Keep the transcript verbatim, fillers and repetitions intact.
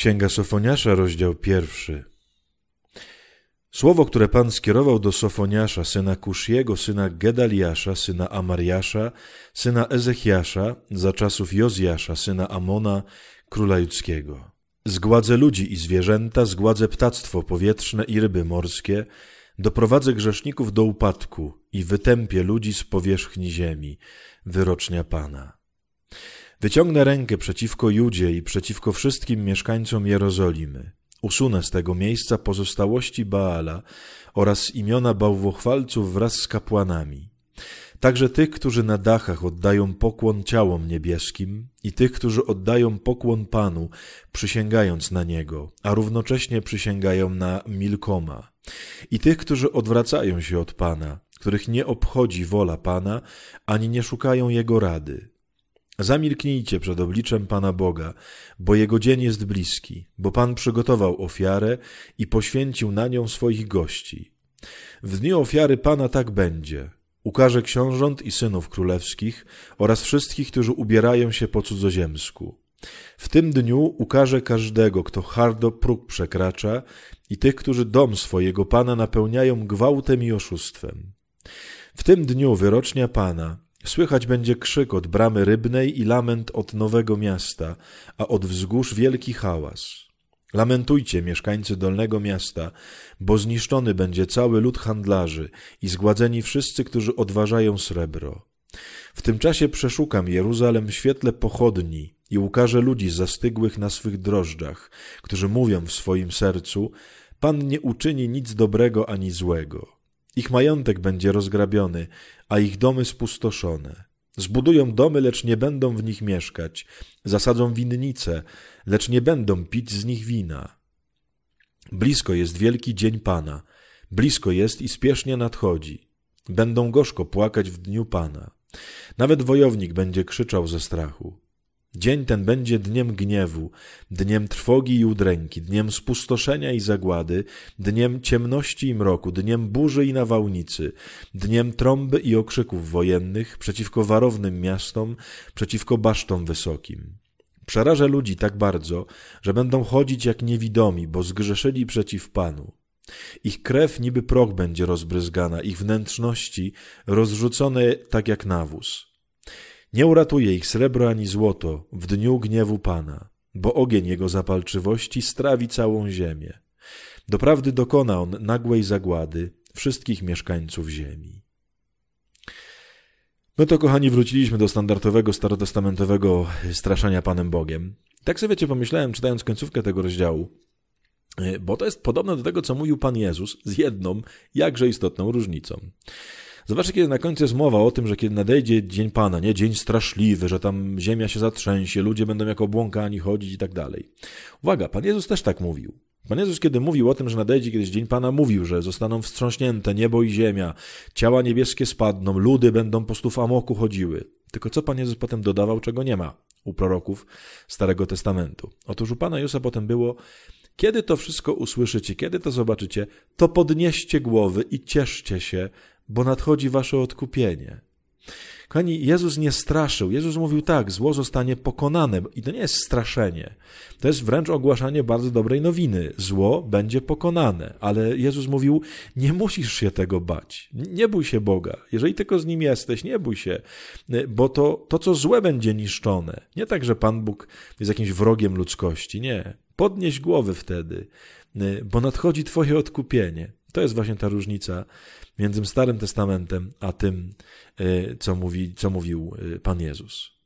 Księga Sofoniasza, rozdział pierwszy. Słowo, które Pan skierował do Sofoniasza, syna Kuszego, syna Gedaliasza, syna Amariasza, syna Ezechiasza, za czasów Jozjasza, syna Amona, króla judzkiego. Zgładzę ludzi i zwierzęta, zgładzę ptactwo powietrzne i ryby morskie, doprowadzę grzeszników do upadku i wytępię ludzi z powierzchni ziemi, wyrocznia Pana. Wyciągnę rękę przeciwko Judzie i przeciwko wszystkim mieszkańcom Jerozolimy. Usunę z tego miejsca pozostałości Baala oraz imiona bałwochwalców wraz z kapłanami. Także tych, którzy na dachach oddają pokłon ciałom niebieskim i tych, którzy oddają pokłon Panu, przysięgając na Niego, a równocześnie przysięgają na Milkoma. I tych, którzy odwracają się od Pana, których nie obchodzi wola Pana, ani nie szukają Jego rady. Zamilknijcie przed obliczem Pana Boga, bo Jego dzień jest bliski, bo Pan przygotował ofiarę i poświęcił na nią swoich gości. W dniu ofiary Pana tak będzie. Ukaże książąt i synów królewskich oraz wszystkich, którzy ubierają się po cudzoziemsku. W tym dniu ukaże każdego, kto hardo próg przekracza i tych, którzy dom swojego Pana napełniają gwałtem i oszustwem. W tym dniu wyrocznia Pana słychać będzie krzyk od bramy rybnej i lament od nowego miasta, a od wzgórz wielki hałas. Lamentujcie, mieszkańcy dolnego miasta, bo zniszczony będzie cały lud handlarzy i zgładzeni wszyscy, którzy odważają srebro. W tym czasie przeszukam Jeruzalem w świetle pochodni i ukażę ludzi zastygłych na swych drożdżach, którzy mówią w swoim sercu: Pan nie uczyni nic dobrego ani złego. Ich majątek będzie rozgrabiony, a ich domy spustoszone. Zbudują domy, lecz nie będą w nich mieszkać. Zasadzą winnice, lecz nie będą pić z nich wina. Blisko jest wielki dzień Pana. Blisko jest i spiesznie nadchodzi. Będą gorzko płakać w dniu Pana. Nawet wojownik będzie krzyczał ze strachu. Dzień ten będzie dniem gniewu, dniem trwogi i udręki, dniem spustoszenia i zagłady, dniem ciemności i mroku, dniem burzy i nawałnicy, dniem trąby i okrzyków wojennych przeciwko warownym miastom, przeciwko basztom wysokim. Przerażę ludzi tak bardzo, że będą chodzić jak niewidomi, bo zgrzeszyli przeciw Panu. Ich krew niby proch będzie rozbryzgana, ich wnętrzności rozrzucone tak jak nawóz. Nie uratuje ich srebro ani złoto w dniu gniewu Pana, bo ogień Jego zapalczywości strawi całą ziemię. Doprawdy dokona On nagłej zagłady wszystkich mieszkańców ziemi. No to, kochani, wróciliśmy do standardowego, starotestamentowego straszenia Panem Bogiem. Tak sobie, wiecie, pomyślałem, czytając końcówkę tego rozdziału, bo to jest podobne do tego, co mówił Pan Jezus, z jedną, jakże istotną różnicą. Zobaczcie, kiedy na końcu jest mowa o tym, że kiedy nadejdzie dzień Pana, nie dzień straszliwy, że tam ziemia się zatrzęsie, ludzie będą jak obłąkani chodzić i tak dalej. Uwaga, Pan Jezus też tak mówił. Pan Jezus, kiedy mówił o tym, że nadejdzie kiedyś dzień Pana, mówił, że zostaną wstrząśnięte niebo i ziemia, ciała niebieskie spadną, ludy będą po prostu w amoku chodziły. Tylko co Pan Jezus potem dodawał, czego nie ma u proroków Starego Testamentu? Otóż u Pana Jezusa potem było: kiedy to wszystko usłyszycie, kiedy to zobaczycie, to podnieście głowy i cieszcie się, bo nadchodzi wasze odkupienie. Kochani, Jezus nie straszył. Jezus mówił tak: zło zostanie pokonane. I to nie jest straszenie. To jest wręcz ogłaszanie bardzo dobrej nowiny. Zło będzie pokonane. Ale Jezus mówił: nie musisz się tego bać. Nie bój się Boga. Jeżeli tylko z Nim jesteś, nie bój się. Bo to, to co złe, będzie niszczone. Nie tak, że Pan Bóg jest jakimś wrogiem ludzkości. Nie. Podnieś głowy wtedy, bo nadchodzi twoje odkupienie. To jest właśnie ta różnica między Starym Testamentem a tym, co mówi, co mówił Pan Jezus.